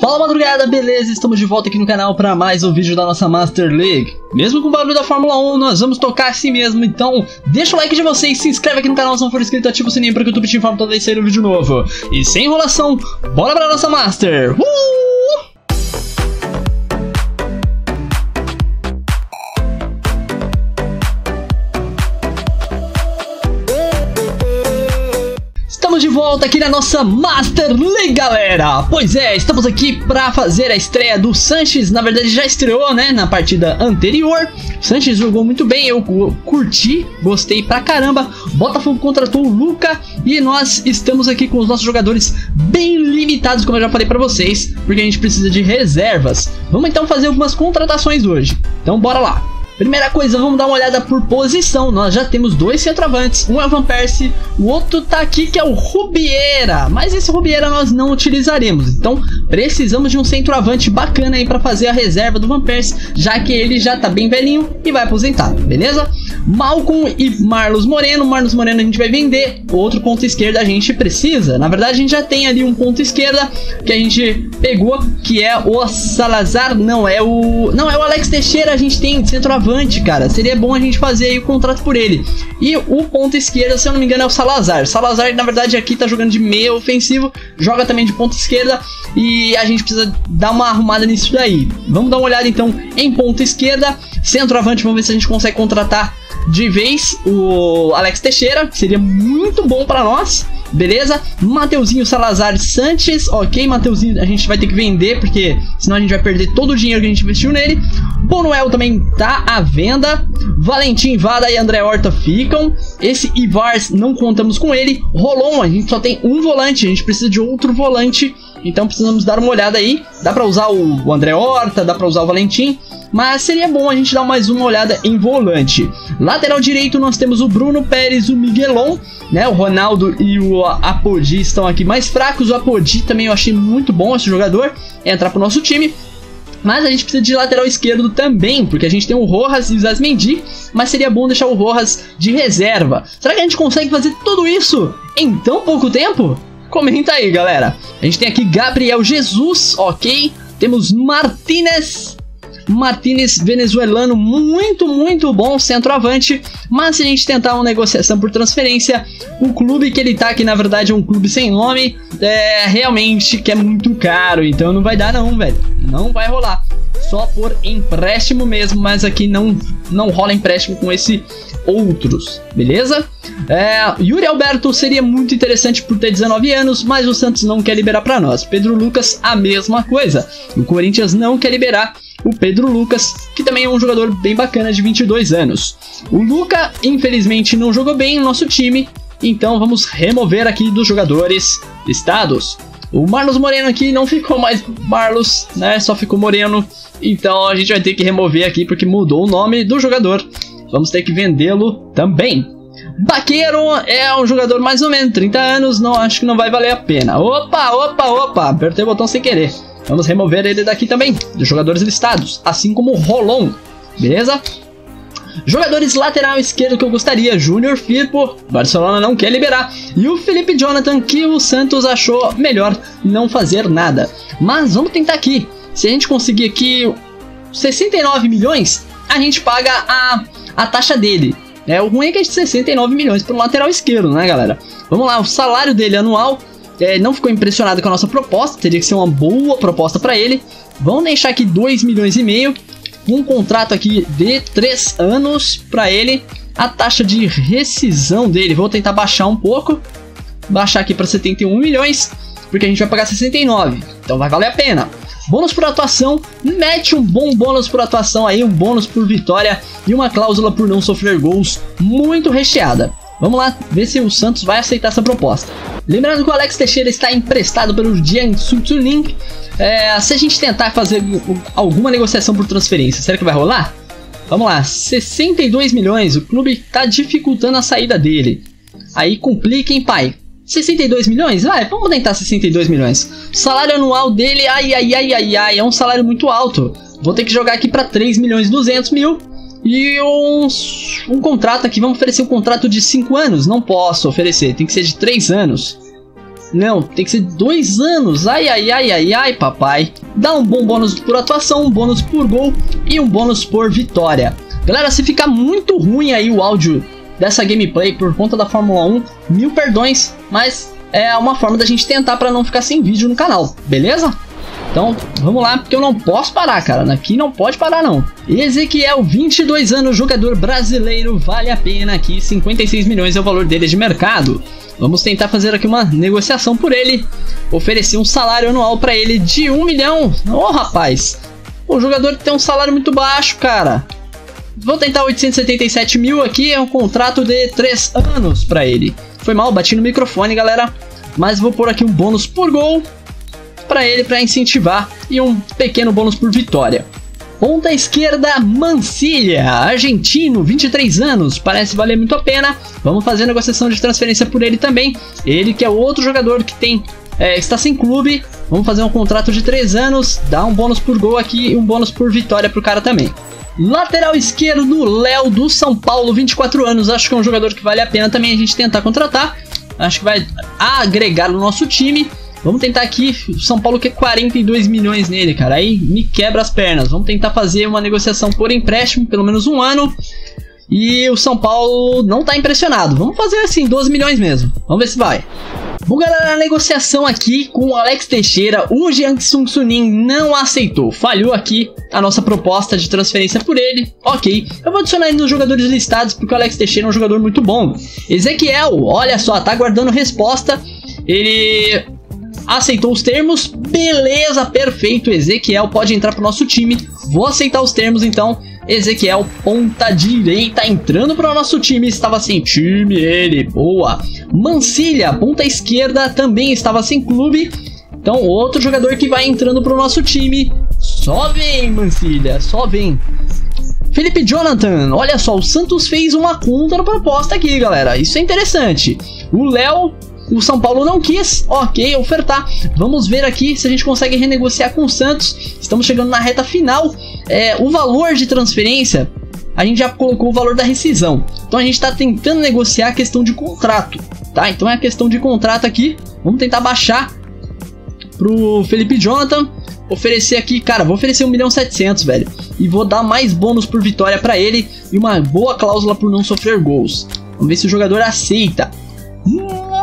Fala madrugada, beleza? Estamos de volta aqui no canal para mais um vídeo da nossa Master League. Mesmo com o barulho da Fórmula 1, nós vamos tocar assim mesmo, então deixa o like de vocês, se inscreve aqui no canal se não for inscrito, ativa o sininho para que o YouTube te informe toda vez que sair um vídeo novo. E sem enrolação, bora para nossa Master! De volta aqui na nossa Master League, galera. Pois é, estamos aqui para fazer a estreia do Sanches. Na verdade já estreou, né, na partida anterior. O Sanches jogou muito bem, eu curti, gostei pra caramba. Botafogo contratou o Luca e nós estamos aqui com os nossos jogadores bem limitados, como eu já falei pra vocês, porque a gente precisa de reservas. Vamos então fazer algumas contratações hoje, então bora lá. Primeira coisa, vamos dar uma olhada por posição. Nós já temos dois centroavantes, um é o Van Persie, o outro tá aqui que é o Rubiera, mas esse Rubiera nós não utilizaremos, então precisamos de um centroavante bacana aí pra fazer a reserva do Van Persie, já que ele já tá bem velhinho e vai aposentar, beleza? Malcom e Marlos Moreno a gente vai vender, outro ponto esquerda a gente precisa, na verdade a gente já tem ali um ponto esquerda que a gente pegou, que é o Salazar, não é o Alex Teixeira, a gente tem centroavante, cara, seria bom a gente fazer aí o contrato por ele. E o ponta esquerda, se eu não me engano, é o Salazar. Salazar, na verdade, aqui tá jogando de meio ofensivo, joga também de ponta esquerda e a gente precisa dar uma arrumada nisso daí. Vamos dar uma olhada então em ponta esquerda, centroavante, vamos ver se a gente consegue contratar de vez o Alex Teixeira, que seria muito bom pra nós, beleza? Mateuzinho, Salazar, Sanches, ok. Mateuzinho a gente vai ter que vender, porque senão a gente vai perder todo o dinheiro que a gente investiu nele. Bonoel também tá à venda. Valentim, Vada e André Horta ficam. Esse Ivars não contamos com ele. Rolon, a gente só tem um volante, a gente precisa de outro volante, então precisamos dar uma olhada aí. Dá pra usar o André Horta, dá pra usar o Valentim, mas seria bom a gente dar mais uma olhada em volante. Lateral direito nós temos o Bruno Pérez, o Miguelon, né? O Ronaldo e o Apodi estão aqui mais fracos. O Apodi também eu achei muito bom esse jogador entrar pro nosso time. Mas a gente precisa de lateral esquerdo também, porque a gente tem o Rojas e o Zazmendi, mas seria bom deixar o Rojas de reserva. Será que a gente consegue fazer tudo isso em tão pouco tempo? Comenta aí, galera. A gente tem aqui Gabriel Jesus, ok. Temos Martínez, venezuelano, muito bom centroavante, mas se a gente tentar uma negociação por transferência, o clube que ele tá aqui, na verdade, é um clube sem nome, realmente que é muito caro, então não vai dar não, velho, não vai rolar, só por empréstimo mesmo, mas aqui não rola empréstimo com esse outros, beleza? Yuri Alberto seria muito interessante por ter 19 anos, mas o Santos não quer liberar pra nós. Pedro Lucas, a mesma coisa, o Corinthians não quer liberar o Pedro Lucas, que também é um jogador bem bacana de 22 anos. O Luca, infelizmente, não jogou bem no nosso time, então vamos remover aqui dos jogadores listados. O Marlos Moreno aqui não ficou mais Marlos, né? Só ficou Moreno, então a gente vai ter que remover aqui porque mudou o nome do jogador. Vamos ter que vendê-lo também. Baqueiro é um jogador mais ou menos, 30 anos, não, acho que não vai valer a pena. Opa, apertei o botão sem querer. Vamos remover ele daqui também, dos jogadores listados, assim como o Rolon, beleza? Jogadores lateral esquerdo que eu gostaria, Júnior Firpo, Barcelona não quer liberar, e o Felipe Jonathan, que o Santos achou melhor não fazer nada. Mas vamos tentar aqui, se a gente conseguir aqui 69 milhões, a gente paga a taxa dele. O ruim é que é de 69 milhões para o lateral esquerdo, né, galera? Vamos lá, o salário dele anual, não ficou impressionado com a nossa proposta, teria que ser uma boa proposta para ele. Vamos deixar aqui 2 milhões e meio, um contrato aqui de 3 anos para ele. A taxa de rescisão dele, vou tentar baixar um pouco, baixar aqui para 71 milhões, porque a gente vai pagar 69, então vai valer a pena. Bônus por atuação, mete um bom bônus por atuação aí, um bônus por vitória e uma cláusula por não sofrer gols muito recheada. Vamos lá, ver se o Santos vai aceitar essa proposta. Lembrando que o Alex Teixeira está emprestado pelo Jiangsu Suning. Se a gente tentar fazer alguma negociação por transferência, será que vai rolar? Vamos lá, 62 milhões, o clube está dificultando a saída dele. Aí complica, hein, pai? 62 milhões? Vai, vamos tentar 62 milhões. O salário anual dele, é um salário muito alto. Vou ter que jogar aqui para 3 milhões e 200 mil. E um contrato aqui, vamos oferecer um contrato de 5 anos? Não posso oferecer, tem que ser de 3 anos. Não, tem que ser 2 anos. Ai, ai, ai, ai, ai, papai. Dá um bom bônus por atuação, um bônus por gol e um bônus por vitória. Galera, se ficar muito ruim aí o áudio dessa gameplay por conta da Fórmula 1, mil perdões, mas é uma forma da gente tentar para não ficar sem vídeo no canal, beleza? Então, vamos lá, porque eu não posso parar, cara. Aqui não pode parar, não. Ezequiel, 22 anos, jogador brasileiro, vale a pena aqui. 56 milhões é o valor dele de mercado. Vamos tentar fazer aqui uma negociação por ele. Oferecer um salário anual pra ele de 1 milhão. Ô, rapaz, o jogador tem um salário muito baixo, cara. Vou tentar 877 mil aqui, é um contrato de 3 anos pra ele. Foi mal, bati no microfone, galera. Mas vou pôr aqui um bônus por gol para ele, para incentivar, e um pequeno bônus por vitória. Ponta esquerda, Mansilla, argentino, 23 anos, parece valer muito a pena. Vamos fazer a negociação de transferência por ele também. Ele que é outro jogador que tem, está sem clube. Vamos fazer um contrato de 3 anos, dá um bônus por gol aqui e um bônus por vitória para o cara também. Lateral esquerdo, Léo do São Paulo, 24 anos, acho que é um jogador que vale a pena também a gente tentar contratar. Acho que vai agregar no nosso time. Vamos tentar aqui, o São Paulo quer 42 milhões nele, cara, aí me quebra as pernas. Vamos tentar fazer uma negociação por empréstimo, pelo menos um ano. E o São Paulo não tá impressionado, vamos fazer assim, 12 milhões mesmo, vamos ver se vai. Bom, galera, a negociação aqui com o Alex Teixeira, o Jiangsu Suning não aceitou, falhou aqui a nossa proposta de transferência por ele. Ok, eu vou adicionar ele nos jogadores listados porque o Alex Teixeira é um jogador muito bom. Ezequiel, olha só, tá aguardando resposta, ele aceitou os termos, beleza, perfeito. Ezequiel pode entrar pro nosso time. Vou aceitar os termos então. Ezequiel, ponta direita, entrando pro nosso time, estava sem time ele, boa. Mansilla, ponta esquerda, também estava sem clube. Então outro jogador que vai entrando pro nosso time. Só vem, Mansilla, só vem. Felipe Jonathan, olha só, o Santos fez uma contraproposta aqui, galera, isso é interessante. O Léo, o São Paulo não quis, ok, ofertar. Vamos ver aqui se a gente consegue renegociar com o Santos. Estamos chegando na reta final. O valor de transferência, a gente já colocou o valor da rescisão. Então a gente está tentando negociar a questão de contrato, tá? Então é a questão de contrato aqui. Vamos tentar baixar pro Felipe Jonathan. Oferecer aqui, cara, vou oferecer 1.700.000, velho. E vou dar mais bônus por vitória para ele. E uma boa cláusula por não sofrer gols. Vamos ver se o jogador aceita.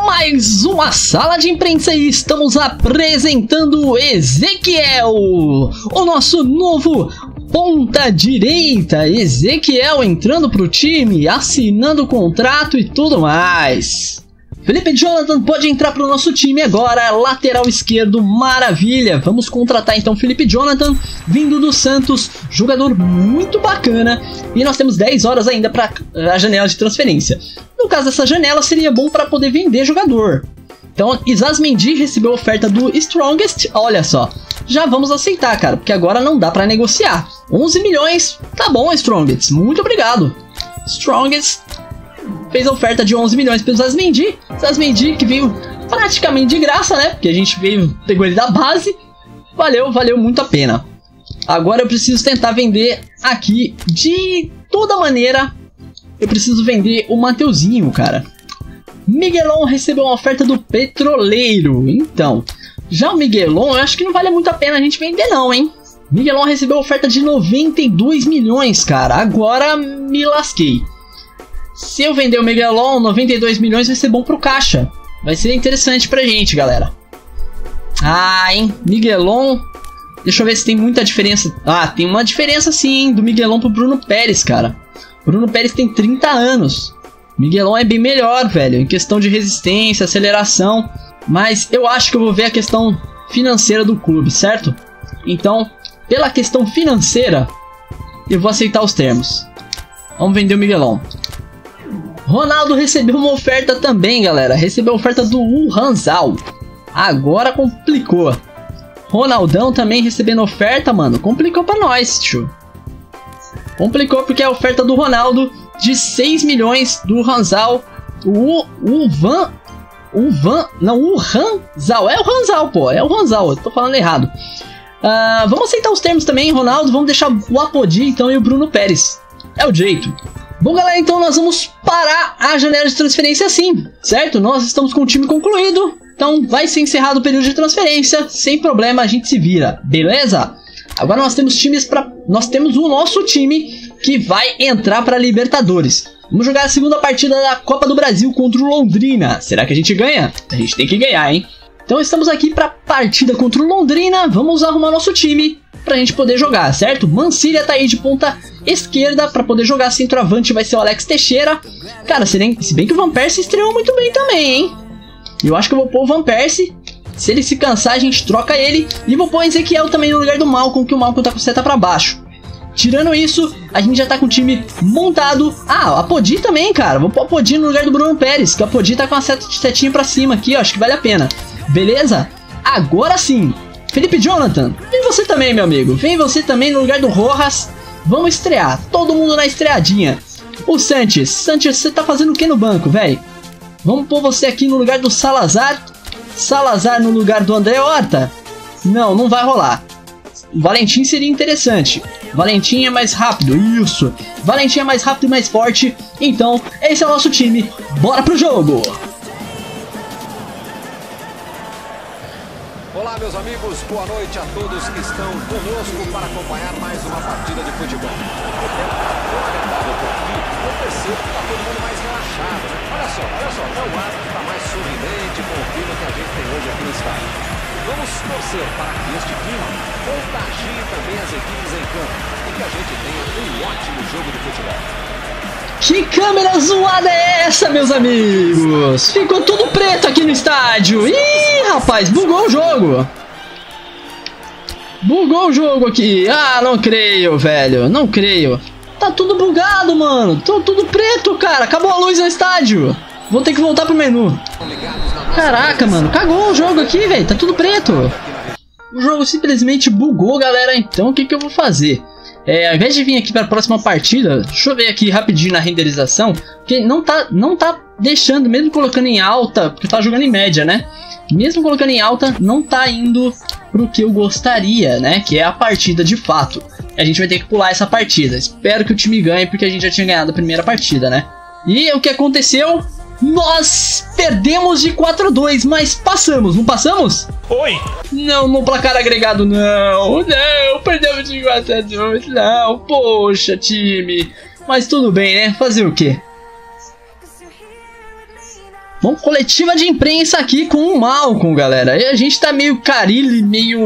Mais uma sala de imprensa e estamos apresentando Ezequiel, o nosso novo ponta direita. Ezequiel entrando pro time, assinando o contrato e tudo mais. Felipe Jonathan pode entrar pro nosso time agora, lateral esquerdo, maravilha. Vamos contratar então Felipe Jonathan, vindo do Santos, jogador muito bacana. E nós temos 10 horas ainda para a janela de transferência. No caso dessa janela, seria bom para poder vender jogador. Então, Zazmendi recebeu a oferta do Strongest, olha só. Já vamos aceitar, cara, porque agora não dá para negociar. 11 milhões, tá bom, Strongest, muito obrigado. Strongest fez a oferta de 11 milhões pelo Zazmendi. Zazmendi que veio praticamente de graça, né? Porque a gente pegou ele da base. Valeu, valeu muito a pena. Agora eu preciso tentar vender aqui de toda maneira. Eu preciso vender o Mateuzinho, cara. Miguelon recebeu uma oferta do Petroleiro. Então, já o Miguelon, eu acho que não vale muito a pena a gente vender não, hein? Miguelon recebeu a oferta de 92 milhões, cara. Agora me lasquei. Se eu vender o Miguelon, 92 milhões vai ser bom pro caixa. Vai ser interessante pra gente, galera. Ah, hein? Miguelon. Deixa eu ver se tem muita diferença. Ah, tem uma diferença sim, hein? Do Miguelon pro Bruno Pérez, cara. Bruno Pérez tem 30 anos. Miguelon é bem melhor, velho. Em questão de resistência, aceleração. Mas eu acho que eu vou ver a questão financeira do clube, certo? Então, pela questão financeira, eu vou aceitar os termos. Vamos vender o Miguelon. Ronaldo recebeu uma oferta também, galera. Recebeu a oferta do Rançal. Agora complicou. Ronaldão também recebendo oferta, mano. Complicou pra nós, tio. Complicou porque é a oferta do Ronaldo de 6 milhões do Rançal. O Rançal. É o Rançal, pô. É o Rançal. Eu tô falando errado. Vamos aceitar os termos também, Ronaldo. Vamos deixar o Apodi, então, e o Bruno Pérez. É o jeito. Bom, galera, então nós vamos parar a janela de transferência assim, certo? Nós estamos com o time concluído. Então vai ser encerrado o período de transferência, sem problema, a gente se vira, beleza? Agora nós temos times para, nós temos o nosso time que vai entrar para Libertadores. Vamos jogar a segunda partida da Copa do Brasil contra o Londrina. Será que a gente ganha? A gente tem que ganhar, hein? Então estamos aqui para a partida contra o Londrina. Vamos arrumar nosso time para a gente poder jogar, certo? Mansilla tá aí de ponta esquerda para poder jogar. Centroavante vai ser o Alex Teixeira. Cara, se bem que o Van Persie estreou muito bem também, hein? Eu acho que eu vou pôr o Van Persie. Se ele se cansar, a gente troca ele. E vou pôr o Ezequiel também no lugar do Malcom, que o Malcom tá com seta pra baixo. Tirando isso, a gente já tá com o time montado. Ah, o Apodi também, cara. Vou pôr o Apodi no lugar do Bruno Pérez, que o Apodi tá com a setinha pra cima aqui, ó. Acho que vale a pena. Beleza? Agora sim. Felipe Jonathan, vem você também, meu amigo. Vem você também no lugar do Rojas. Vamos estrear. Todo mundo na estreadinha. O Santos. Santos, você tá fazendo o que no banco, velho? Vamos pôr você aqui no lugar do Salazar. Salazar no lugar do André Horta? Não, não vai rolar. O Valentim seria interessante. Valentim é mais rápido, isso. Valentim é mais rápido e mais forte. Então, esse é o nosso time. Bora pro jogo! Olá, meus amigos. Boa noite a todos que estão conosco para acompanhar mais uma partida de futebol. Percebo que tá todo mundo mais relaxado. Olha só, é o árbitro tá mais sorridente com o clima que a gente tem hoje aqui no estádio. Vamos torcer para que este clima contagie também as equipes em campo e que a gente tenha um ótimo jogo de futebol. Que câmera zoada é essa, meus amigos? Ficou tudo preto aqui no estádio. Ih, rapaz, bugou o jogo. Bugou o jogo aqui. Ah, não creio, velho, não creio. Tá tudo bugado, mano. Tô tudo preto, cara. Acabou a luz no estádio. Vou ter que voltar pro menu. Caraca, mano. Cagou o jogo aqui, velho. Tá tudo preto. O jogo simplesmente bugou, galera. Então, o que que eu vou fazer? Ao invés de vir aqui pra próxima partida, deixa eu ver aqui rapidinho na renderização. Porque não tá deixando, mesmo colocando em alta, porque eu tava jogando em média, né? Mesmo colocando em alta, não tá indo pro que eu gostaria, né? Que é a partida de fato. A gente vai ter que pular essa partida. Espero que o time ganhe, porque a gente já tinha ganhado a primeira partida, né? E o que aconteceu? Nós perdemos de 4-2, mas passamos, não passamos? Oi! Não, no placar agregado, não. Não, perdemos de 4-2, não. Poxa, time. Mas tudo bem, né? Fazer o quê? Bom, coletiva de imprensa aqui com o Malcom, galera. E a gente tá meio Carilli, meio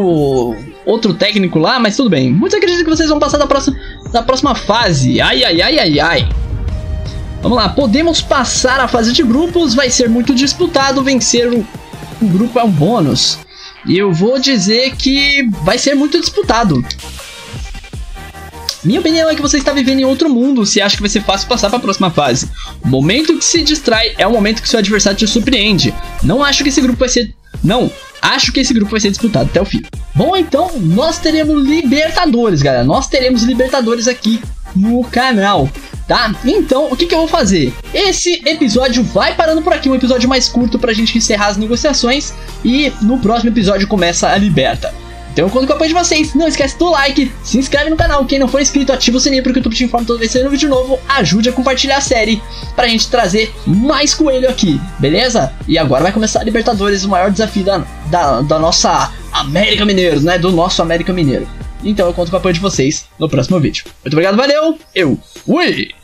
outro técnico lá, mas tudo bem. Muito acredito que vocês vão passar da próxima fase. Ai, ai, ai, ai, ai. Vamos lá, podemos passar a fase de grupos. Vai ser muito disputado. Vencer o grupo é um bônus. E eu vou dizer que vai ser muito disputado. Minha opinião é que você está vivendo em outro mundo se acha que vai ser fácil passar para a próxima fase. O momento que se distrai é o momento que seu adversário te surpreende. Acho que esse grupo vai ser disputado até o fim. Bom, então, nós teremos Libertadores, galera. Nós teremos Libertadores aqui no canal, tá? Então, o que que eu vou fazer? Esse episódio vai parando por aqui, um episódio mais curto para a gente encerrar as negociações. E no próximo episódio começa a Liberta. Então eu conto com o apoio de vocês, não esquece do like, se inscreve no canal, quem não for inscrito ativa o sininho porque o YouTube te informa toda vez que sair um vídeo novo, ajude a compartilhar a série pra gente trazer mais coelho aqui, beleza? E agora vai começar a Libertadores, o maior desafio da nossa América Mineiro, né? Do nosso América Mineiro. Então eu conto com o apoio de vocês no próximo vídeo. Muito obrigado, valeu, eu fui!